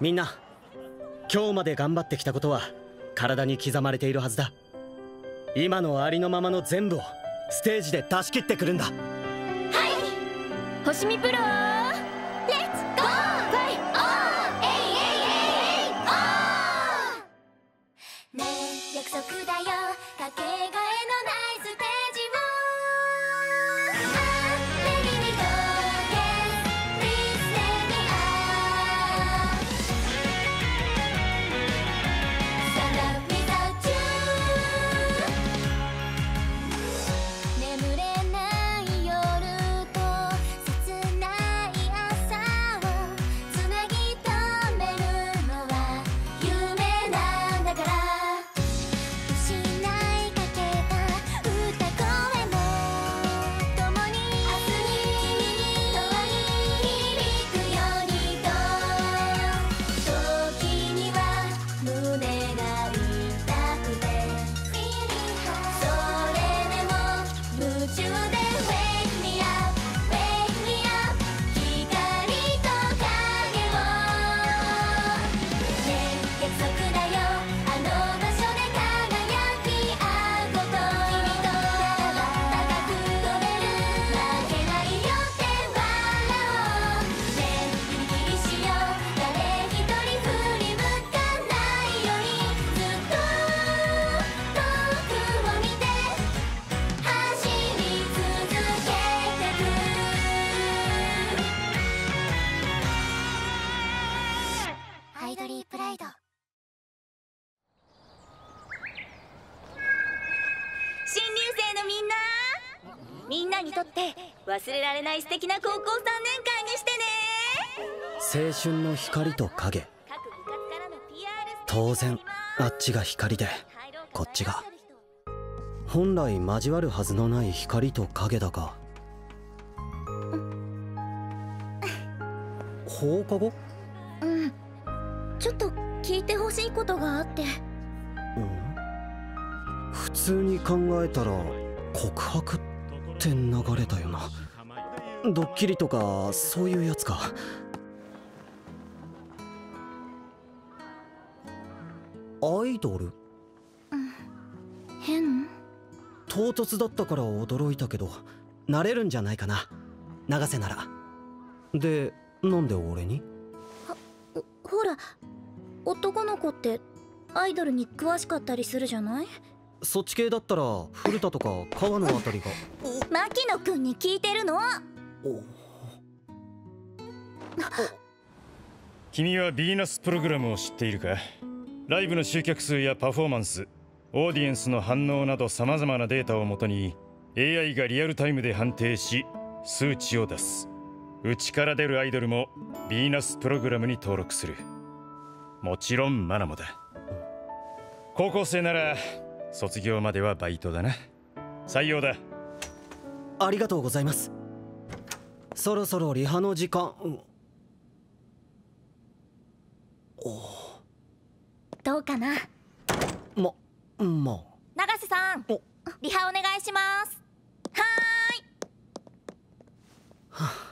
みんな今日まで頑張ってきたことは体に刻まれているはずだ。今のありのままの全部をステージで出し切ってくるんだ。はい、星見プロレッツゴーファイオーエイエイエイエイオー。ねえ約束だよ、かけがえのないステージを。忘れられない素敵な高校3年間にしてね。青春の光と影、当然あっちが光でこっちが本来交わるはずのない光と影だが、うん、放課後、うん、ちょっと聞いてほしいことがあって、うん、普通に考えたら告白って流れたよな。ドッキリとかそういうやつか。アイドル、うん、変唐突だったから驚いたけど慣れるんじゃないかな、永瀬なら。でなんで俺に？ほら男の子ってアイドルに詳しかったりするじゃない。そっち系だったら古田とか川野あたりが。牧野くんに聞いてるの。君はヴィーナスプログラムを知っているか？ライブの集客数やパフォーマンス、オーディエンスの反応などさまざまなデータをもとに AI がリアルタイムで判定し数値を出す。うちから出るアイドルもヴィーナスプログラムに登録する。もちろんマナもだ。高校生なら卒業まではバイトだな。採用だ。ありがとうございます。そろそろリハの時間。おお、どうかな。ま永瀬さん、リハお願いします。はーい、はあ。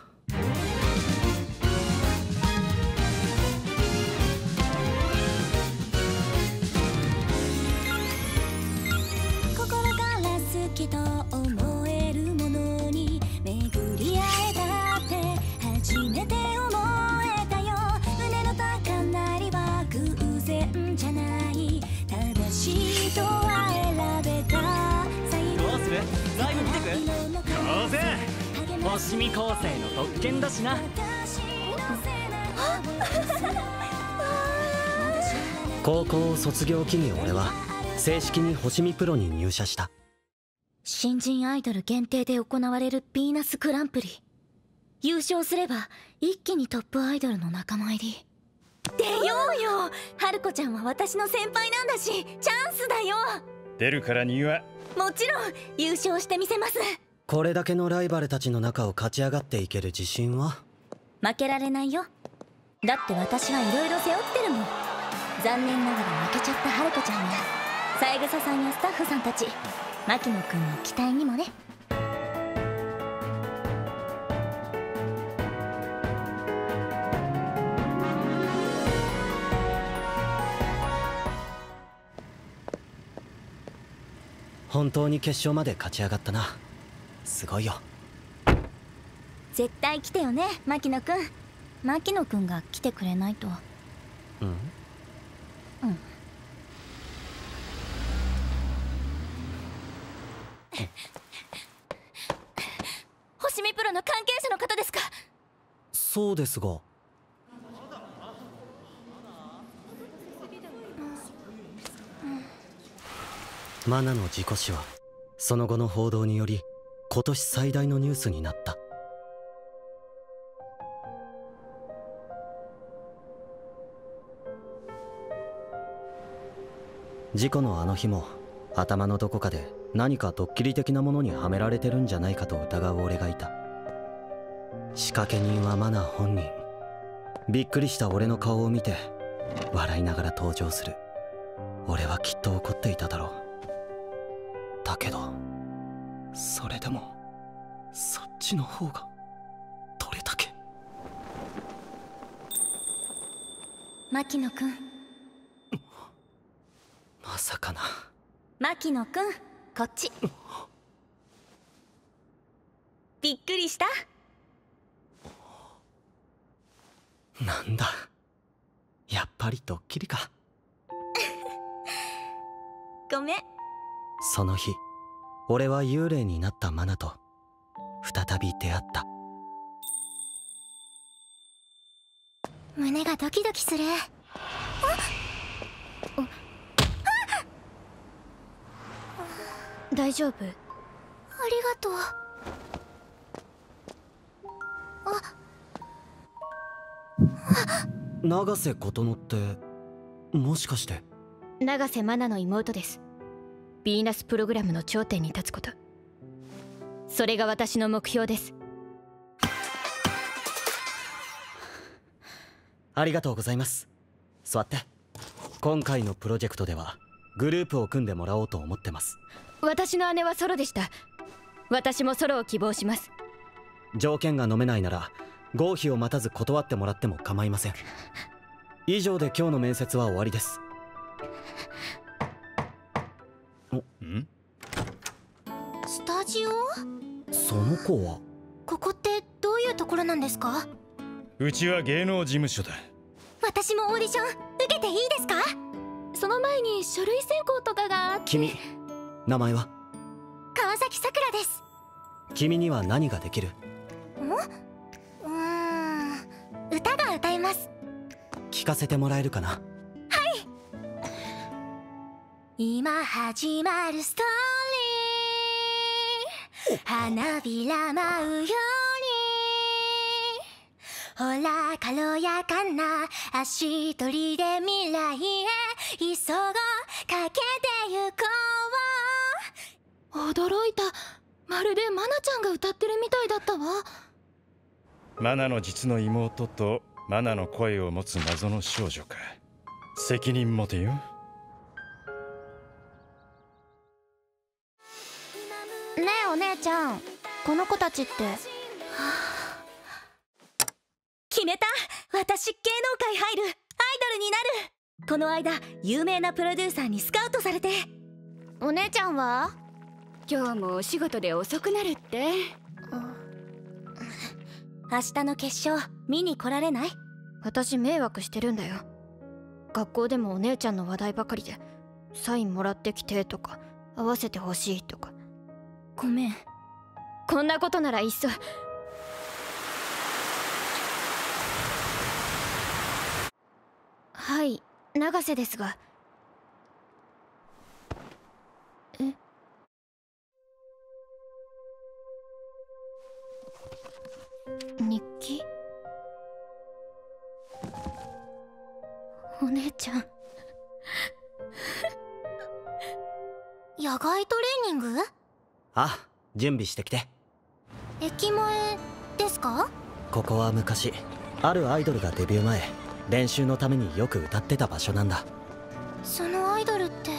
星見高生の特権だしな。高校を卒業期に俺は正式に星見プロに入社した。新人アイドル限定で行われるヴィーナスグランプリ、優勝すれば一気にトップアイドルの仲間入り。出ようよ、春子ちゃんは私の先輩なんだしチャンスだよ。出るからにはもちろん優勝してみせます。これだけのライバルたちの中を勝ち上がっていける自信は？負けられないよ。だって私はいろいろ背負ってるもん。残念ながら負けちゃった春子ちゃんや三枝さんやスタッフさんたち、牧野くんの期待にもね。本当に決勝まで勝ち上がったな。すごいよ。絶対来てよね、牧野くん。牧野くんが来てくれないと。うんうん。星見プロの関係者の方ですか？そうですが。マナの事故死はその後の報道により今年最大のニュースになった。事故のあの日も頭のどこかで何かドッキリ的なものにはめられてるんじゃないかと疑う俺がいた。仕掛け人はマナ本人。びっくりした俺の顔を見て笑いながら登場する。俺はきっと怒っていただろう。だけどそれでもそっちの方がどれだけ。牧野くん。まさかな。牧野くん、こっち。びっくりした？なんだ、やっぱりドッキリか。ごめん。その日、俺は幽霊になったマナと再び出会った。胸がドキドキする。あっ、大丈夫？ありがとう。永瀬琴乃ってもしかして？永瀬マナの妹です。ヴィーナスプログラムの頂点に立つこと、それが私の目標です。ありがとうございます。座って。今回のプロジェクトではグループを組んでもらおうと思ってます。私の姉はソロでした。私もソロを希望します。条件が飲めないなら合否を待たず断ってもらっても構いません。以上で今日の面接は終わりです。ん？スタジオ？その子は。ここってどういうところなんですか？うちは芸能事務所だ。私もオーディション受けていいですか？その前に書類選考とかが。君、名前は？川崎さくらです。君には何ができる？歌が歌えます。聞かせてもらえるかな？今始まるストーリー、花びら舞うように、ほら軽やかな足取りで未来へ急ごう、かけてゆこう。驚いた。まるでマナちゃんが歌ってるみたいだったわ。マナの実の妹とマナの声を持つ謎の少女か。責任持てよ。ねえお姉ちゃん、この子たちって。はあ、決めた。私芸能界入る、アイドルになる。この間有名なプロデューサーにスカウトされて。お姉ちゃんは今日もお仕事で遅くなるって。明日の決勝見に来られない？私迷惑してるんだよ。学校でもお姉ちゃんの話題ばかりで、サインもらってきてとか、会わせてほしいとか。ごめん。こんなことならいっそ。はい、永瀬ですが。え？日記？お姉ちゃん野外トレーニング？あ、準備してきて。駅前ですか？ここは昔あるアイドルがデビュー前、練習のためによく歌ってた場所なんだ。そのアイドルって。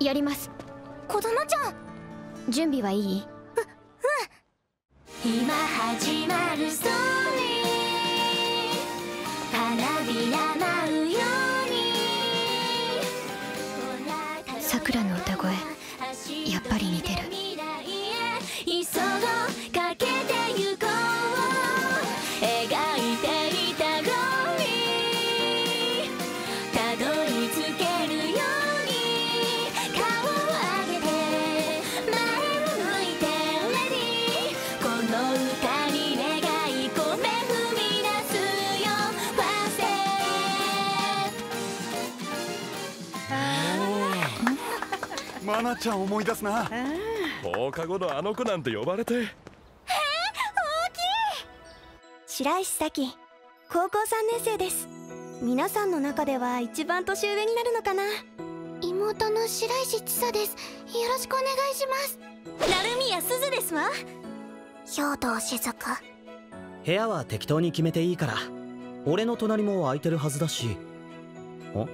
やります。子供ちゃん、準備はいい？うん。今始まるストーリー、花びら舞うように。桜の歌声、やっぱりマナちゃん思い出すな。放課後のあの子なんて呼ばれて。へえ、大きい。白石咲希、高校3年生です。皆さんの中では一番年上になるのかな。妹の白石千紗です。よろしくお願いします。鳴宮鈴ですわ。兵藤静香。部屋は適当に決めていいから。俺の隣も空いてるはずだし。あ？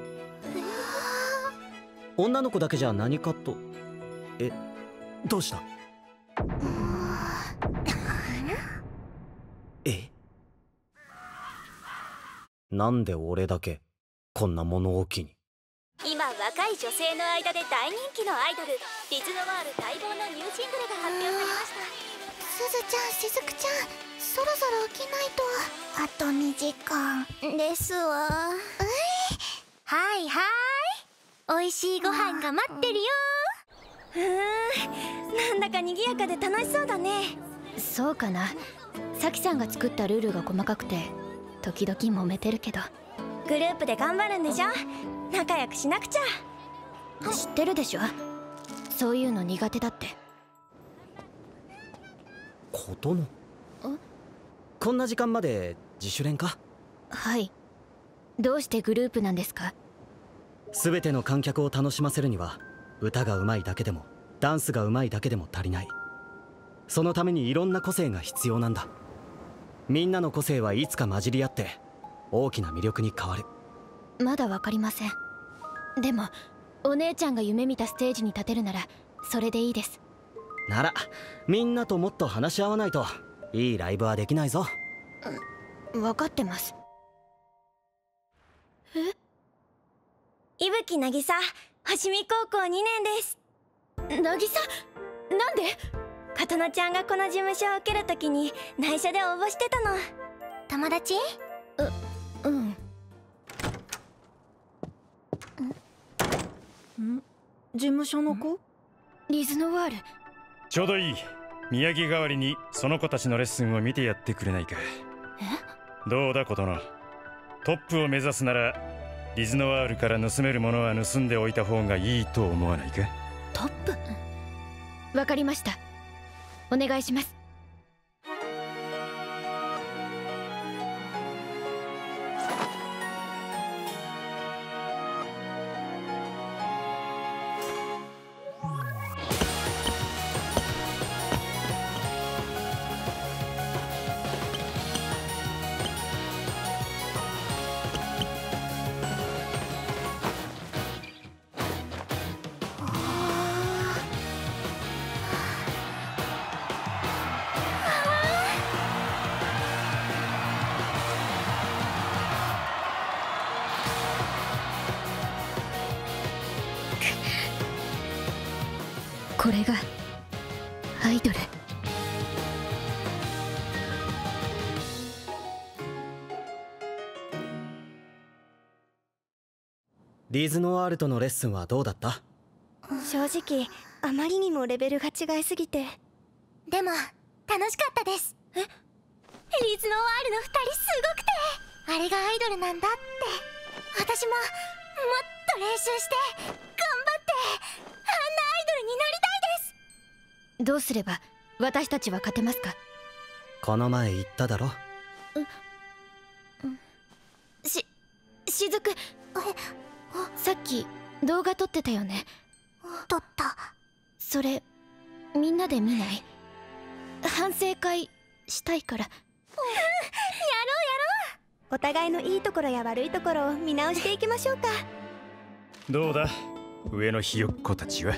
女の子だけじゃ何かと。え、どうした？え？なんで俺だけこんな物置に。今若い女性の間で大人気のアイドル、ディズノワール待望のニューシングルが発表されました。すずちゃん、しずくちゃん、そろそろ起きないと。あと2時間ですわ。はいはい、おいしいご飯が待ってるよ。なんだか賑やかで楽しそうだね。そうかな。さきさんが作ったルールが細かくて時々揉めてるけど、グループで頑張るんでしょ。仲良くしなくちゃ。知ってるでしょ、そういうの苦手だって。ことのこんな時間まで自主練か。はい。どうしてグループなんですか。全ての観客を楽しませるには歌がうまいだけでもダンスがうまいだけでも足りない。そのためにいろんな個性が必要なんだ。みんなの個性はいつか混じり合って大きな魅力に変わる。まだ分かりません。でもお姉ちゃんが夢見たステージに立てるならそれでいいです。ならみんなともっと話し合わないといいライブはできないぞ。分かってます。え、伊吹渚、星見高校2年です。渚、なんで琴乃ちゃんがこの事務所を受けるときに内緒で応募してたの。友達？うん。事務所の子？リズノワール。ちょうどいい。宮城代わりにその子たちのレッスンを見てやってくれないか。え？どうだ琴乃。トップを目指すならリズノワールから盗めるものは盗んでおいた方がいいと思わないか。トップ？わかりました。お願いします。これがアイドル。ディズノワールとのレッスンはどうだった。正直あまりにもレベルが違いすぎて。でも楽しかったです。え、ディズノワールの2人すごくて、あれがアイドルなんだって。私ももっと練習して頑張ってあんなアイドルになりたい。どうすれば私たちは勝てますか。この前言っただろ。しずく、さっき動画撮ってたよね。撮った。それみんなで見ない？反省会したいから。やろうやろう。お互いのいいところや悪いところを見直していきましょうか。どうだ上のひよっこたちは。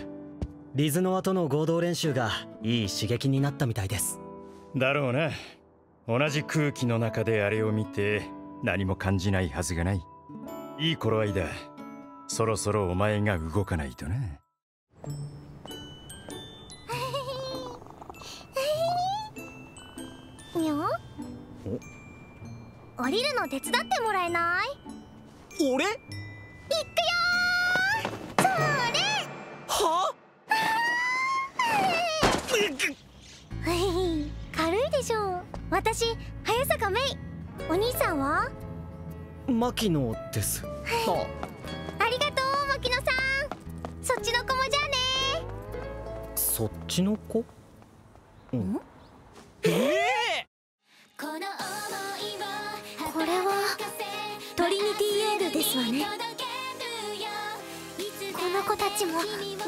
リズノワとの合同練習がいい刺激になったみたいです。だろうな。同じ空気の中であれを見て何も感じないはずがない。いい頃合いだ。そろそろお前が動かないとな。にょ？降りるの手伝ってもらえない？俺？行くよー。それ！は？軽いでしょ。私早坂芽衣。お兄さんは牧野です。ありがとう牧野さん。そっちの子もじゃあねそっちの子？うん。これはトリニティエールですわね。この子たちも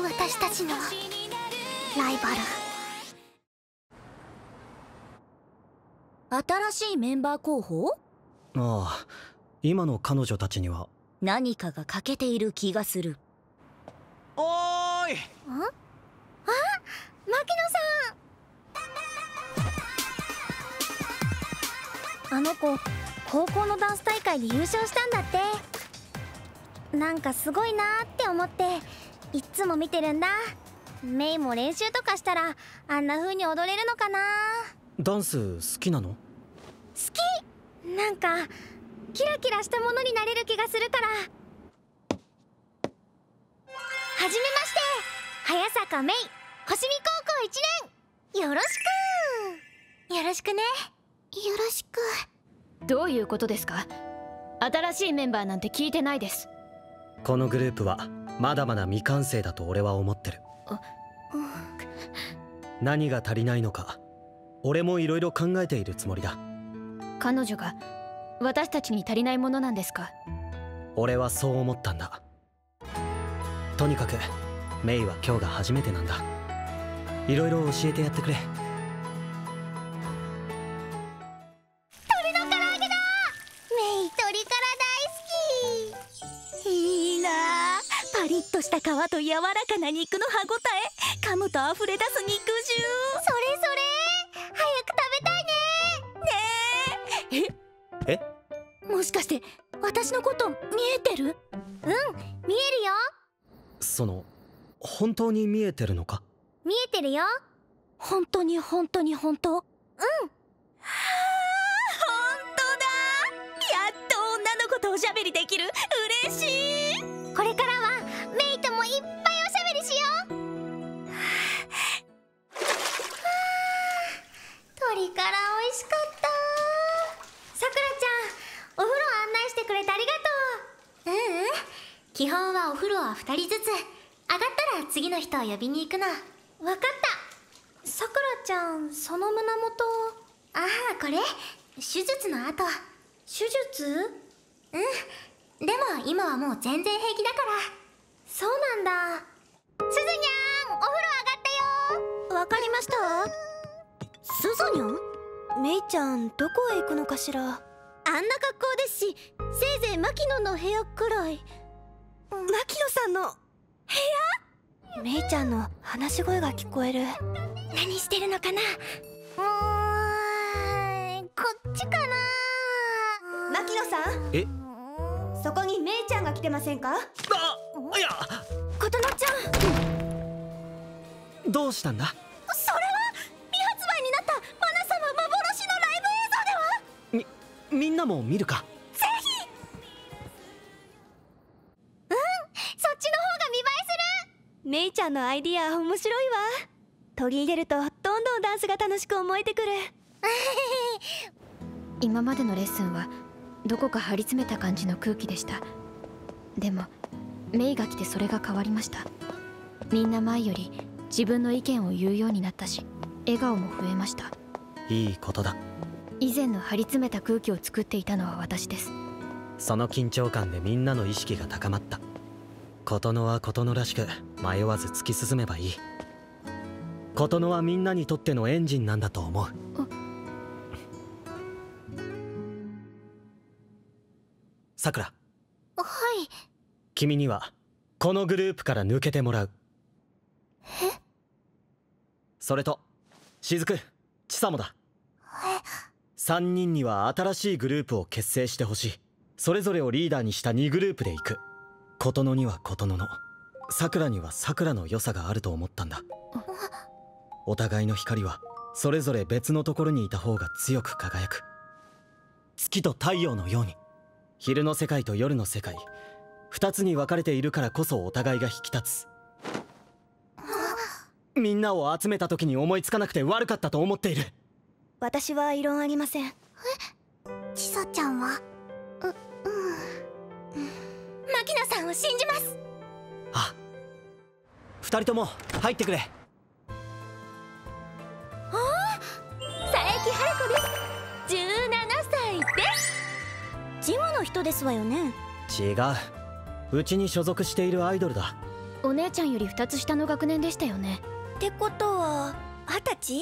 私たちのライバル。新しいメンバー候補？ああ、今の彼女たちには何かが欠けている気がする。おーい。ん？あ、牧野さん。あの子、高校のダンス大会で優勝したんだって。なんかすごいなーって思って、いっつも見てるんだ。メイも練習とかしたら、あんな風に踊れるのかなー。ダンス好きなの？好き！なんか、キラキラしたものになれる気がするから。はじめまして、早坂メイ、星見高校1年。よろしくー。よろしくね。よろしく。どういうことですか？新しいメンバーなんて聞いてないです。このグループはまだまだ未完成だと俺は思ってる。何が足りないのか俺もいろいろ考えているつもりだ。彼女が私たちに足りないものなんですか？俺はそう思ったんだ。とにかくメイは今日が初めてなんだ。いろいろ教えてやってくれ。した皮と柔らかな肉の歯ごたえ、噛むと溢れ出す肉汁。それそれ、早く食べたいね。ねえ。え？もしかして私のこと見えてる？うん、見えるよ。その本当に見えてるのか？見えてるよ。本当に本当に本当？うん。はあ、本当だ。やっと女の子とおしゃべりできる。嬉しい。これからは。もういっぱいおしゃべりしよう。鳥から美味しかった。さくらちゃん、お風呂案内してくれてありがとう。うんうん、基本はお風呂は2人ずつ。上がったら次の人を呼びに行くの。わかった。さくらちゃん、その胸元。ああ、これ手術の後。手術？うん、でも今はもう全然平気だから。そうなんだ。すずにゃん、お風呂上がったよ。わかりました。すずにゃん、めいちゃんどこへ行くのかしら。あんな格好ですし、せいぜい牧野の部屋くらい。牧野さんの部屋？めいちゃんの話し声が聞こえる。何してるのかな。こっちかな。牧野さん。え？そこにめいちゃんが来てませんか？あ、いや、琴乃ちゃん。どうしたんだ？それは未発売になったマナ様幻のライブ映像では？みんなも見るか？ぜひ。うん、そっちの方が見栄えする。めいちゃんのアイディア面白いわ。取り入れるとどんどんダンスが楽しく思えてくる。今までのレッスンはどこか張り詰めた感じの空気でした。でもメイが来てそれが変わりました。みんな前より自分の意見を言うようになったし、笑顔も増えました。いいことだ。以前の張り詰めた空気を作っていたのは私です。その緊張感でみんなの意識が高まった。琴乃は琴乃らしく迷わず突き進めばいい。琴乃はみんなにとってのエンジンなんだと思う。さくら。はい。君にはこのグループから抜けてもらう。え？それとしずく、ちさもだ。3人には新しいグループを結成してほしい。それぞれをリーダーにした2グループで行く。琴乃には琴乃の、さくらにはさくらの良さがあると思ったんだ。お互いの光はそれぞれ別のところにいた方が強く輝く。月と太陽のように。昼の世界と夜の世界、2つに分かれているからこそお互いが引き立つ。みんなを集めた時に思いつかなくて悪かったと思っている。私は異論ありません。え？ちさちゃんは？うん。牧野さんを信じます。あ、2人とも入ってくれ。人ですわよね。違う、うちに所属しているアイドルだ。お姉ちゃんより2つ下の学年でしたよね。ってことは20歳？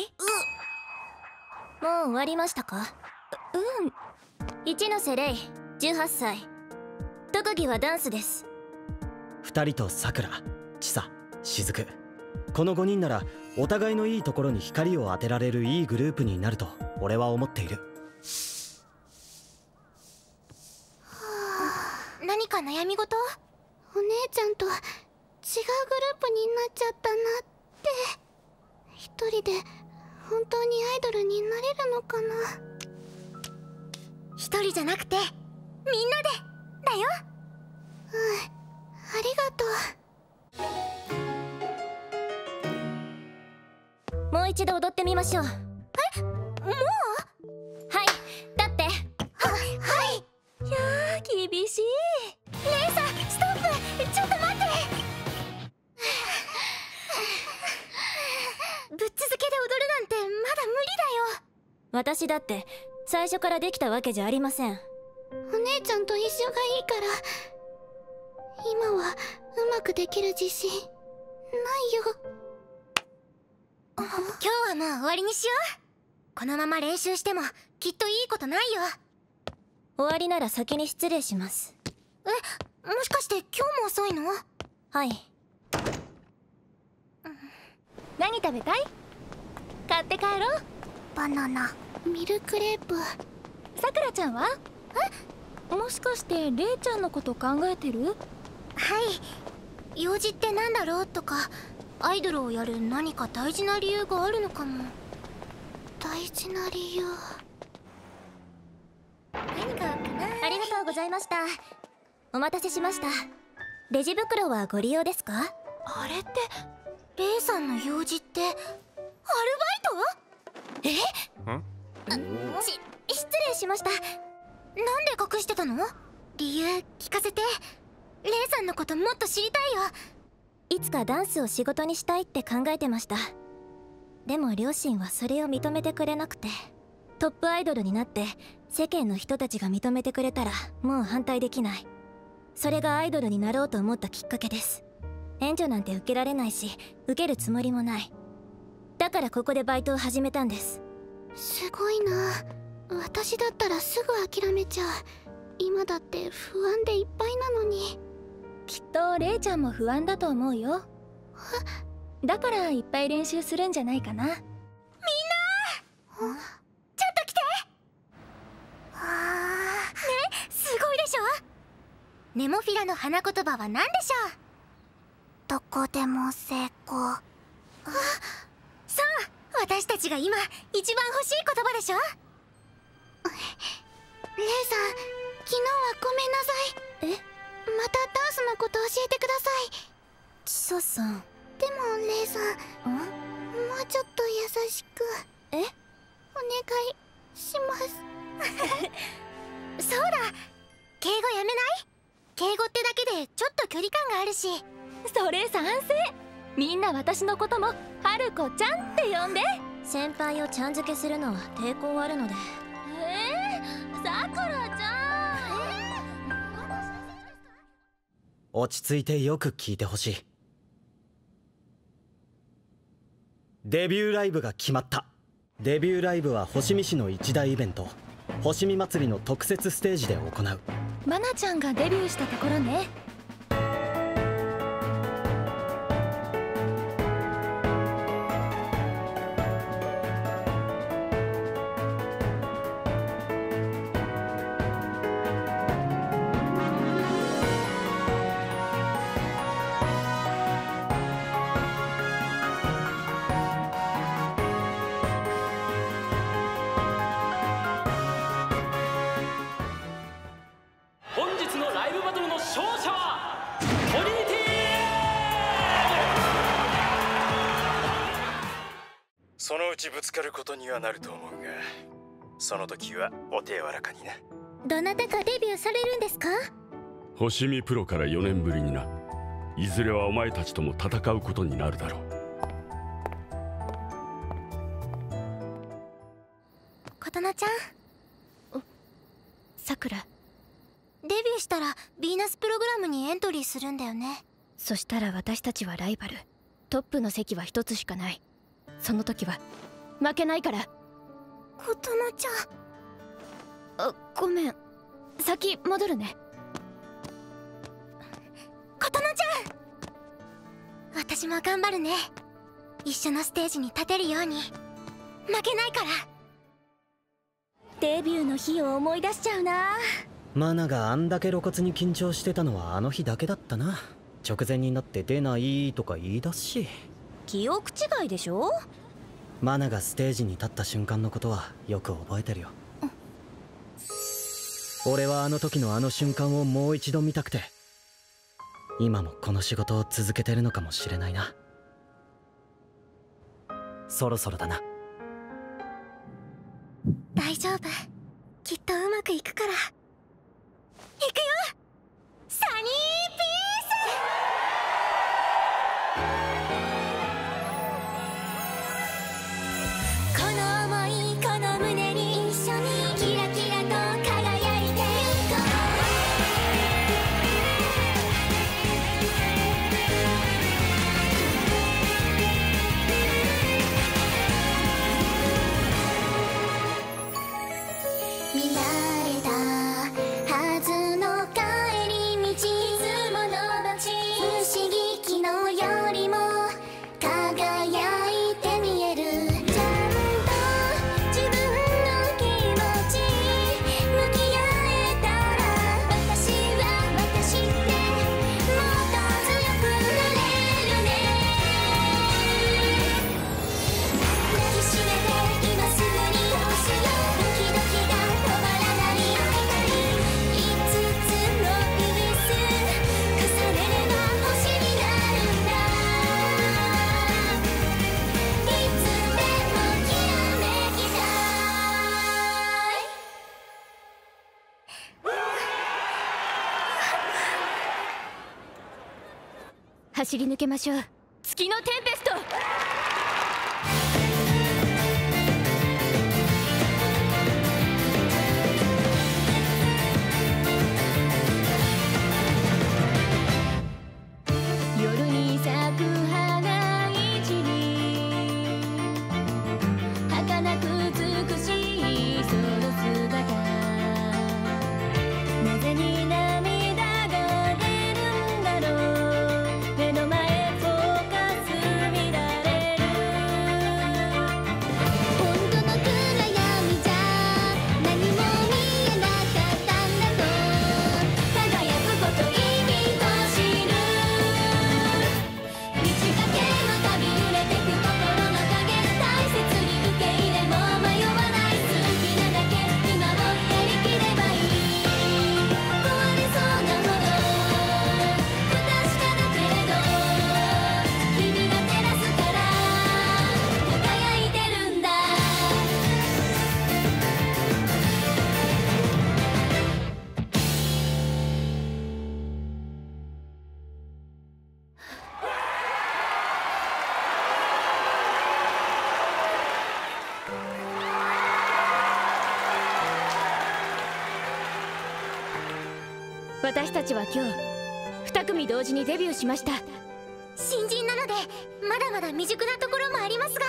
もう終わりましたか？うん。一ノ瀬レイ、18歳。特技はダンスです。2人とさくら、ちさ、しずく。この5人ならお互いのいいところに光を当てられるいいグループになると俺は思っている。何か悩み事？お姉ちゃんと違うグループになっちゃったなって。一人で本当にアイドルになれるのかな。一人じゃなくてみんなでだよ。うん、ありがとう。もう一度踊ってみましょう。え、もう？はい、だって。はい。いやー、厳しい。レイさん、ストップ。ちょっと待って。ぶっ続けで踊るなんてまだ無理だよ。私だって最初からできたわけじゃありません。お姉ちゃんと一緒がいいから今はうまくできる自信ないよ。今日はもう終わりにしよう。このまま練習してもきっといいことないよ。終わりなら先に失礼します。え、もしかして今日も遅いの？はい。何食べたい？買って帰ろう。バナナ、ミルクレープ。さくらちゃんは？え？もしかしてレイちゃんのこと考えてる？はい。用事ってなんだろうとか、アイドルをやる何か大事な理由があるのかも。大事な理由、何かあるかな。ありがとうございました。お待たせしました。レジ袋はご利用ですか？あれってレイさんの用事ってアルバイト？え？失礼しました。なんで隠してたの？理由聞かせて。レイさんのこともっと知りたいよ。いつかダンスを仕事にしたいって考えてました。でも両親はそれを認めてくれなくて、トップアイドルになって世間の人たちが認めてくれたらもう反対できない。それがアイドルになろうと思ったきっかけです。援助なんて受けられないし、受けるつもりもない。だからここでバイトを始めたんです。すごいな。私だったらすぐ諦めちゃう。今だって不安でいっぱいなのに。きっとレイちゃんも不安だと思うよ。だからいっぱい練習するんじゃないかな。みんなちょっと来て。ね、すごいでしょ。ネモフィラの花言葉は何でしょう？どこでも成功。そう、私たちが今一番欲しい言葉でしょ。レイさん、昨日はごめんなさい。え？またダンスのこと教えてください。ちささん。でもレイさん、もうちょっと優しく。え？お願いします。そうだ、敬語やめない？敬語ってだけでちょっと距離感があるし。それ賛成。みんな私のこともはるこちゃんって呼んで。先輩をちゃん付けするのは抵抗あるので。さくらちゃん、落ち着いてよく聞いてほしい。デビューライブが決まった。デビューライブは星見市の一大イベント、星見祭りの特設ステージで行う。まなちゃんがデビューしたところね。そのうちぶつかることにはなると思うが、その時はお手柔らかにな。どなたかデビューされるんですか？星見プロから4年ぶりにな。いずれはお前たちとも戦うことになるだろう。琴乃ちゃん、さくら、デビューしたらヴィーナスプログラムにエントリーするんだよね。そしたら私たちはライバル、トップの席は一つしかない。その時は負けないから。琴乃ちゃん、あ、ごめん、先戻るね。琴乃ちゃん、私も頑張るね。一緒のステージに立てるように。負けないから。デビューの日を思い出しちゃうな。マナがあんだけ露骨に緊張してたのはあの日だけだったな。直前になって出ないとか言い出すし。記憶違いでしょ。マナがステージに立った瞬間のことはよく覚えてるよ。俺はあの時のあの瞬間をもう一度見たくて、今もこの仕事を続けてるのかもしれないな。そろそろだな。大丈夫、きっとうまくいくから。いくよ、サニーピー。走り抜けましょう、月のテンペスト。夜に咲く花一輪、儚く美しいその姿、なぜに涙私たちは今日2組同時にデビューしました。新人なのでまだまだ未熟なところもありますが、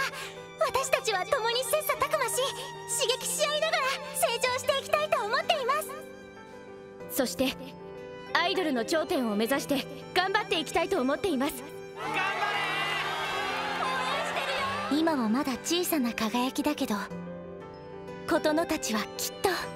私たちは共に切磋琢磨し刺激し合いながら成長していきたいと思っています。そしてアイドルの頂点を目指して頑張っていきたいと思っています。頑張れ。今はまだ小さな輝きだけど、琴乃たちはきっと。